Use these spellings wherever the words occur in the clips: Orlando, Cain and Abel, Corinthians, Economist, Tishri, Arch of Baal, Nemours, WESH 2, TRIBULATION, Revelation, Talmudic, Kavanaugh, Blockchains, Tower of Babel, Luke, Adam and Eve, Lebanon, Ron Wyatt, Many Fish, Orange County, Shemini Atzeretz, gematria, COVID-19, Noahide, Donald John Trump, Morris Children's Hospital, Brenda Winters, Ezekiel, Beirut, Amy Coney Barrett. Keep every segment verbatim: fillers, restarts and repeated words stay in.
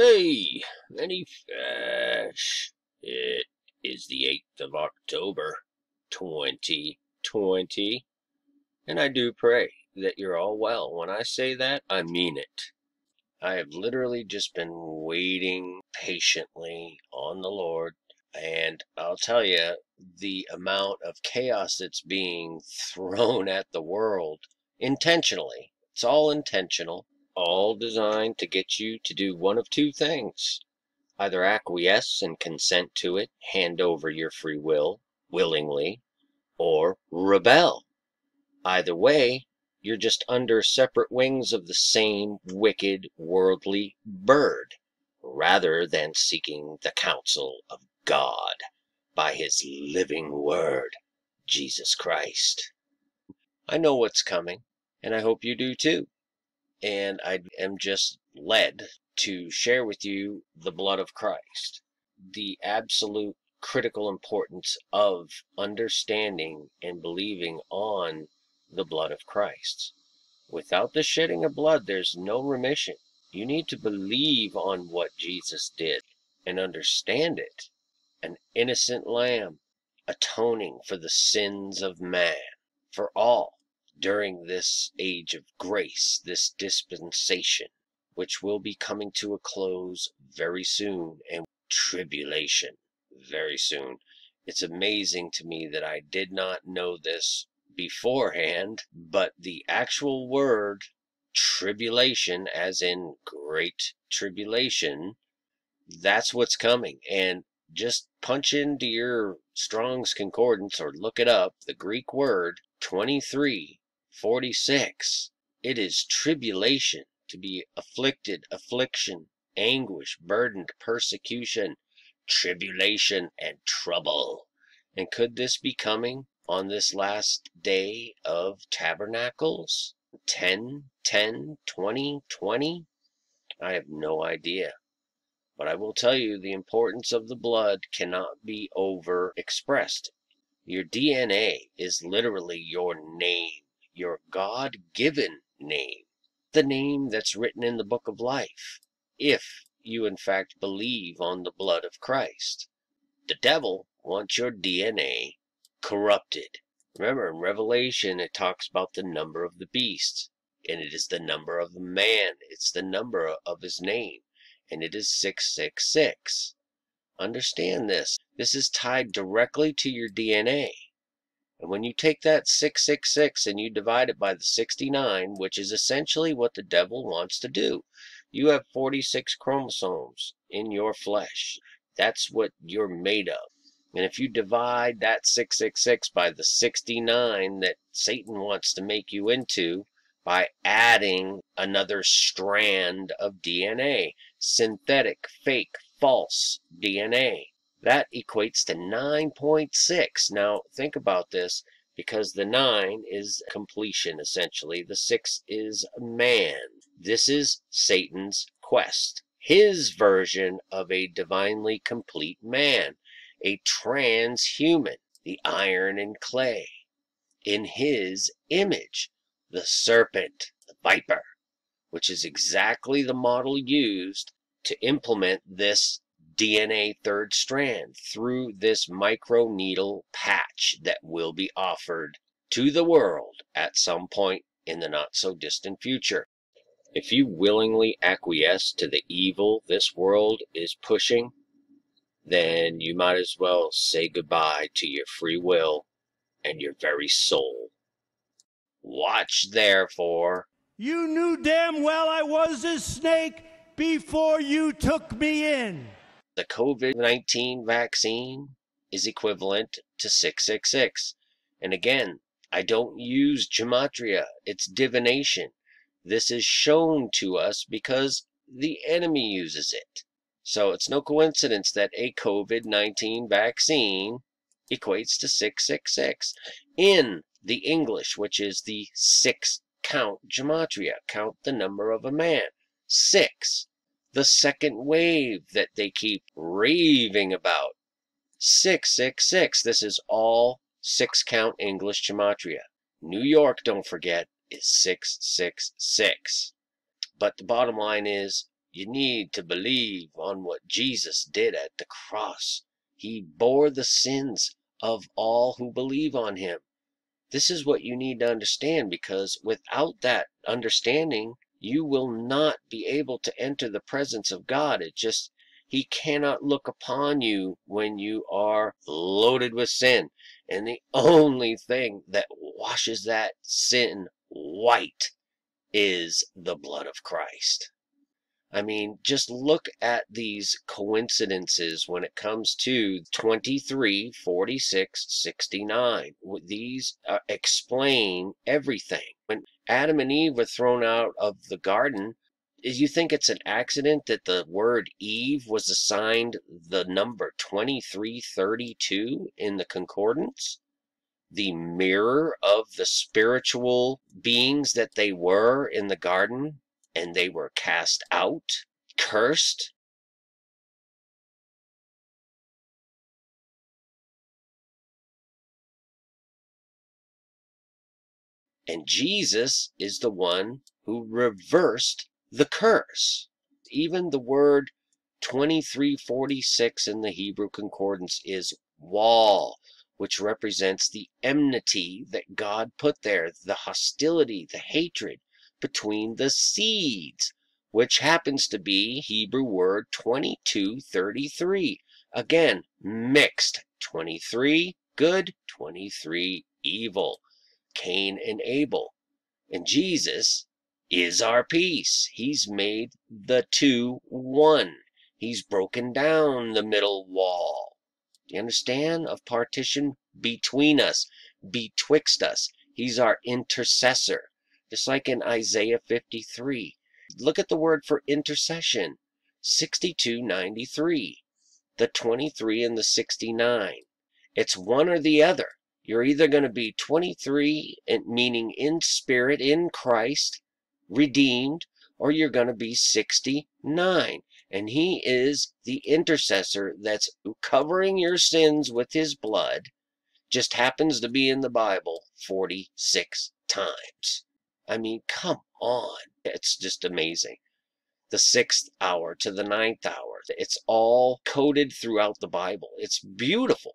Hey, Many Fish. It is the eighth of October, twenty twenty, and I do pray that you're all well. When I say that, I mean it. I have literally just been waiting patiently on the Lord, and I'll tell you, the amount of chaos that's being thrown at the world intentionally, it's all intentional, all designed to get you to do one of two things. Either acquiesce and consent to it, hand over your free will, willingly, or rebel. Either way, you're just under separate wings of the same wicked, worldly bird, rather than seeking the counsel of God by His living Word, Jesus Christ. I know what's coming, and I hope you do too. And I am just led to share with you the blood of Christ, the absolute critical importance of understanding and believing on the blood of Christ. Without the shedding of blood, there's no remission. You need to believe on what Jesus did and understand it. An innocent lamb atoning for the sins of man, for all. During this age of grace, this dispensation, which will be coming to a close very soon, and tribulation very soon. It's amazing to me that I did not know this beforehand, but the actual word tribulation, as in great tribulation, that's what's coming. And just punch into your Strong's Concordance or look it up, the Greek word twenty-three forty-six. It is tribulation, to be afflicted, affliction, anguish, burdened, persecution, tribulation, and trouble. And could this be coming on this last day of tabernacles? ten ten twenty twenty? I have no idea. But I will tell you, the importance of the blood cannot be over-expressed. Your D N A is literally your name, your God-given name, the name that's written in the book of life, if you in fact believe on the blood of Christ. The devil wants your D N A corrupted. Remember, in Revelation, it talks about the number of the beast, and it is the number of the man. It's the number of his name, and it is six six six. Understand this. This is tied directly to your D N A. And when you take that six six six and you divide it by the sixty-nine, which is essentially what the devil wants to do, you have forty-six chromosomes in your flesh. That's what you're made of. And if you divide that six six six by the sixty-nine that Satan wants to make you into by adding another strand of D N A, synthetic, fake, false D N A. That equates to nine point six. Now, think about this, because the nine is completion, essentially. The six is man. This is Satan's quest, his version of a divinely complete man, a transhuman, the iron and clay, in his image, the serpent, the viper, which is exactly the model used to implement this D N A third strand through this microneedle patch that will be offered to the world at some point in the not so distant future. If you willingly acquiesce to the evil this world is pushing, then you might as well say goodbye to your free will and your very soul. Watch therefore. You knew damn well I was a snake before you took me in. The COVID nineteen vaccine is equivalent to six six six. And again, I don't use gematria. It's divination. This is shown to us because the enemy uses it. So it's no coincidence that a COVID nineteen vaccine equates to six six six in the English, which is the six count gematria. Count the number of a man. Six. The second wave that they keep raving about. six six six. This is all six count English gematria. New York, don't forget, is six six six. But the bottom line is, You need to believe on what Jesus did at the cross. He bore the sins of all who believe on him. This is what you need to understand, because without that understanding, you will not be able to enter the presence of God. It just, he cannot look upon you when you are loaded with sin. And the only thing that washes that sin white is the blood of Christ. I mean, just look at these coincidences when it comes to twenty-three, forty-six, sixty-nine. These uh, explain everything. When Adam and Eve were thrown out of the garden, you think it's an accident that the word Eve was assigned the number twenty-three thirty-two in the concordance? The mirror of the spiritual beings that they were in the garden? And they were cast out, cursed. And Jesus is the one who reversed the curse. Even the word twenty-three forty-six in the Hebrew concordance is wall, which represents the enmity that God put there, the hostility, the hatred between the seeds, which happens to be Hebrew word twenty-two thirty-three. Again, mixed. twenty-three good, twenty-three evil. Cain and Abel. And Jesus is our peace. He's made the two one. He's broken down the middle wall. Do you understand? Of partition between us, betwixt us. He's our intercessor. Just like in Isaiah fifty-three. Look at the word for intercession. sixty-two ninety-three. The twenty-three and the sixty-nine. It's one or the other. You're either going to be twenty-three, meaning in spirit, in Christ, redeemed, or you're going to be sixty-nine. And he is the intercessor that's covering your sins with his blood. Just happens to be in the Bible forty-six times. I mean, come on. It's just amazing. The sixth hour to the ninth hour. It's all coded throughout the Bible. It's beautiful.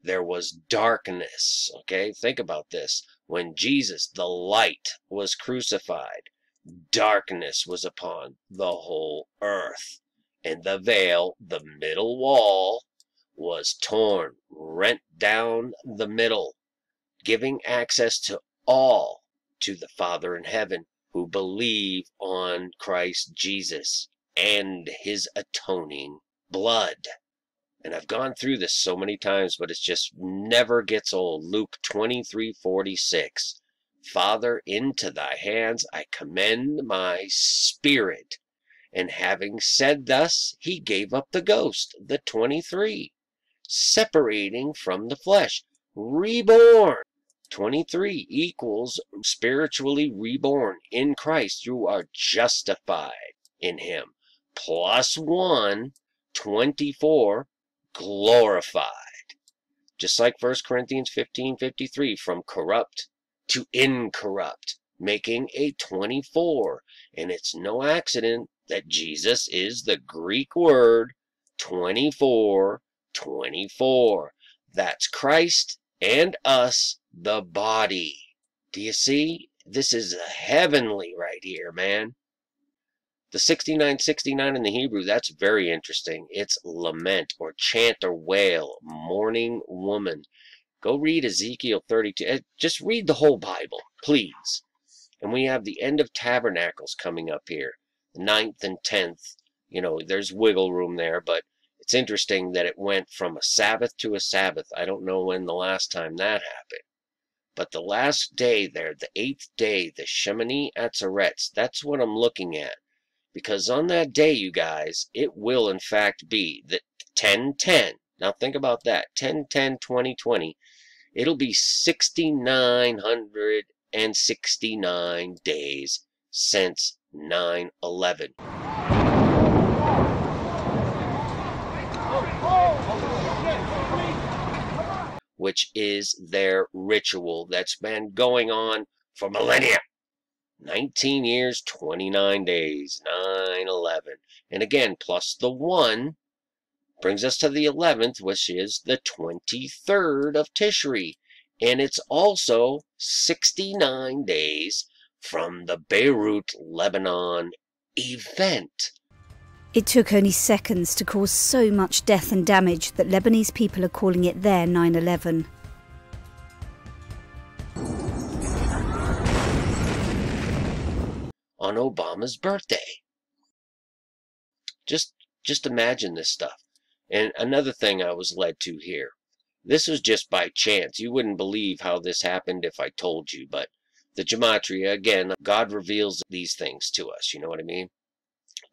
There was darkness. Okay, think about this. When Jesus, the light, was crucified, darkness was upon the whole earth. And the veil, the middle wall, was torn, rent down the middle, giving access to all. To the Father in heaven who believe on Christ Jesus and his atoning blood. And I've gone through this so many times, but it just never gets old. Luke twenty-three forty-six. Father, into thy hands I commend my spirit. And having said thus, he gave up the ghost, the twenty-three, separating from the flesh, reborn. twenty-three equals spiritually reborn in Christ. You are justified in him. Plus one, twenty-four, glorified. Just like First Corinthians fifteen fifty-three, from corrupt to incorrupt, making a twenty-four. And it's no accident that Jesus is the Greek word twenty-four, twenty-four. That's Christ and us, the body. Do you see? This is heavenly right here, man. The sixty-nine sixty-nine in the Hebrew, that's very interesting. It's lament or chant or wail, mourning woman. Go read Ezekiel thirty-two. Just read the whole Bible, please. And we have the end of tabernacles coming up here, ninth and tenth. You know, there's wiggle room there, but it's interesting that it went from a Sabbath to a Sabbath. I don't know when the last time that happened. But the last day there, the eighth day, the Shemini Atzeretz, that's what I'm looking at. Because on that day, you guys, it will in fact be the ten ten. Now think about that. ten ten twenty twenty. It'll be six thousand nine hundred sixty-nine days since nine eleven. Which is their ritual that's been going on for millennia. nineteen years, twenty-nine days, nine eleven. And again, plus the one brings us to the eleventh, which is the twenty-third of Tishri. And it's also sixty-nine days from the Beirut, Lebanon event. It took only seconds to cause so much death and damage that Lebanese people are calling it their nine eleven. On Obama's birthday. Just, just imagine this stuff. And another thing I was led to here. This was just by chance. You wouldn't believe how this happened if I told you, but the gematria, again, God reveals these things to us. You know what I mean?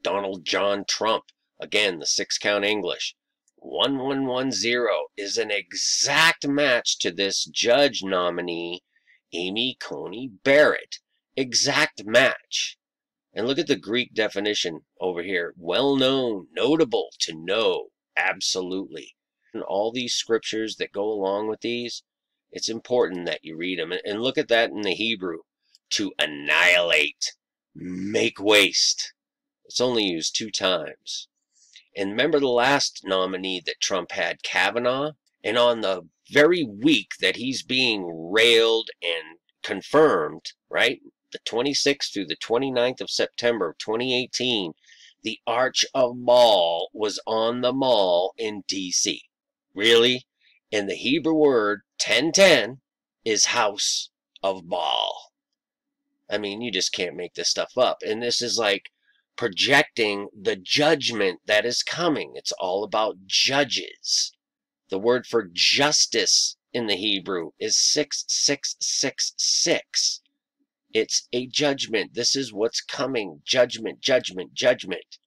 Donald John Trump, again, the six-count English, one one one zero is an exact match to this judge nominee, Amy Coney Barrett. Exact match. And look at the Greek definition over here. Well known, notable, to know, absolutely. And all these scriptures that go along with these, it's important that you read them. And look at that in the Hebrew. To annihilate, make waste. It's only used two times. And remember the last nominee that Trump had, Kavanaugh? And on the very week that he's being railed and confirmed, right? The twenty-sixth through the twenty-ninth of September of twenty eighteen, the Arch of Baal was on the mall in D C Really? And the Hebrew word ten ten is House of Baal. I mean, you just can't make this stuff up. And this is like projecting the judgment that is coming. It's all about judges. The word for justice in the Hebrew is six six six six. It's a judgment. This is what's coming. Judgment, judgment, judgment.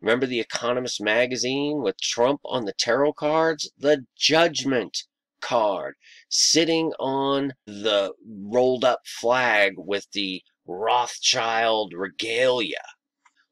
Remember the Economist magazine with Trump on the tarot cards? The judgment card sitting on the rolled up flag with the Rothschild regalia.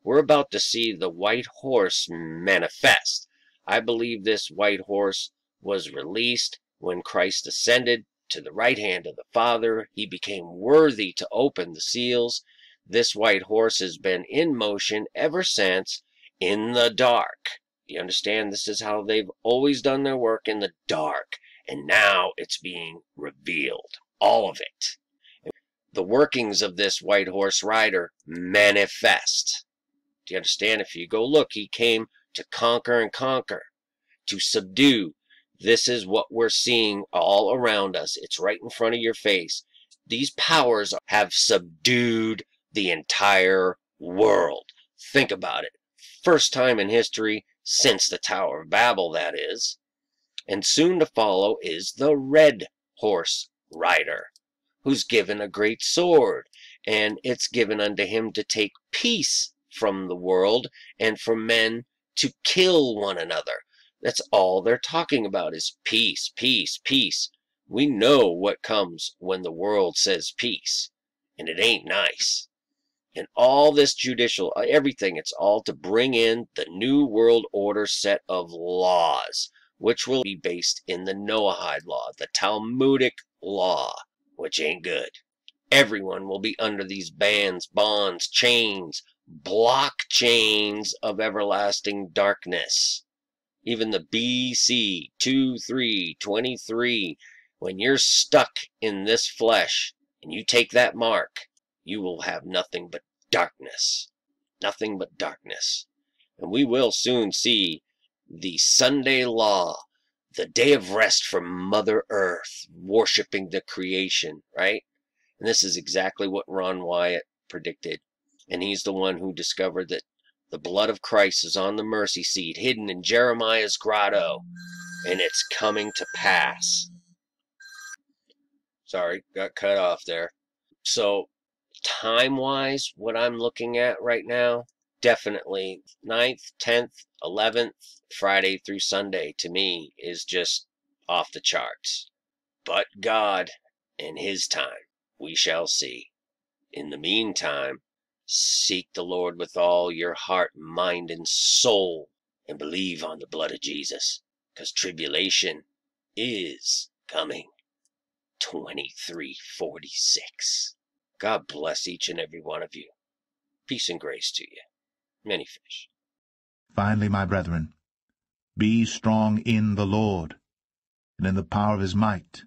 We're about to see the white horse manifest. I believe this white horse was released when Christ ascended to the right hand of the Father. He became worthy to open the seals. This white horse has been in motion ever since in the dark. You understand? This is how they've always done their work, in the dark. And now it's being revealed. All of it. The workings of this white horse rider manifest. Do you understand? If you go look, he came to conquer and conquer, to subdue. This is what we're seeing all around us. It's right in front of your face. These powers have subdued the entire world. Think about it. First time in history since the Tower of Babel, that is. And soon to follow is the red horse rider, who's given a great sword, and it's given unto him to take peace from the world, and for men to kill one another. That's all they're talking about, is peace, peace, peace. We know what comes when the world says peace, and it ain't nice. And all this judicial, everything, it's all to bring in the new world order set of laws, which will be based in the Noahide law, the Talmudic law, which ain't good. Everyone will be under these bans, bonds, chains, blockchains of everlasting darkness. Even the B C two three twenty-three, when you're stuck in this flesh and you take that mark, you will have nothing but darkness, nothing but darkness. And we will soon see the Sunday law, the day of rest for Mother Earth, worshiping the creation, right? And this is exactly what Ron Wyatt predicted. And he's the one who discovered that the blood of Christ is on the mercy seat, hidden in Jeremiah's grotto. And it's coming to pass. Sorry, got cut off there. So, time-wise, what I'm looking at right now, definitely ninth, tenth, eleventh, Friday through Sunday, to me, is just off the charts. But God and His time, we shall see. In the meantime, seek the Lord with all your heart, mind, and soul, and believe on the blood of Jesus, because tribulation is coming. twenty-three forty-six. God bless each and every one of you. Peace and grace to you. Many Fish. Finally, my brethren, be strong in the Lord, and in the power of his might.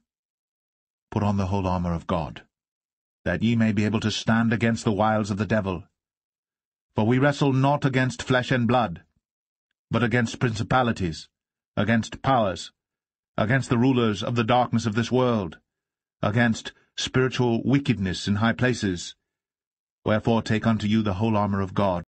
Put on the whole armor of God, that ye may be able to stand against the wiles of the devil. For we wrestle not against flesh and blood, but against principalities, against powers, against the rulers of the darkness of this world, against spiritual wickedness in high places. Wherefore take unto you the whole armor of God,